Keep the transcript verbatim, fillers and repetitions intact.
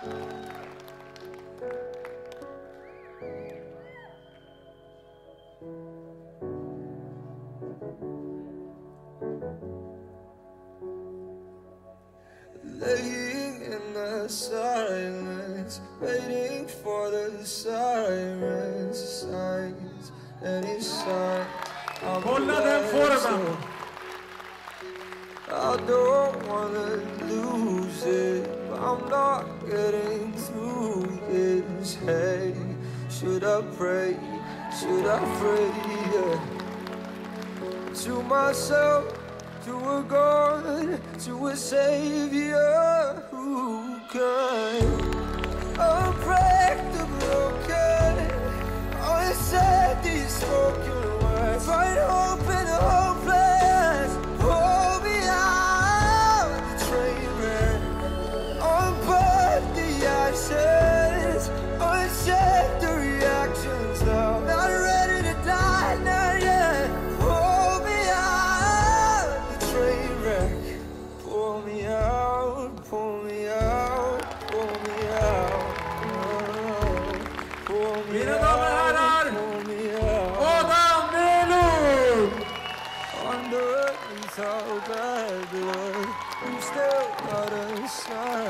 Laying in the silence, waiting for the sirens, signs, any sign. I'm so, I don't wanna lose it, but I'm not getting through this. Hey, should I pray? Should I pray? Yeah. To myself, to a God, to a Savior who can unbreak the broken, unsaid these spoken words. Find hope in the hopeless, hold me out the train wreck, unbirth the actions, uncheck the reactions now. Not ready to die, not yet. Hold me out the train wreck, pull me out, pull me out, pull me out, oh, pull me out, pull me out. Wondering how bad it was, I'm still not inside.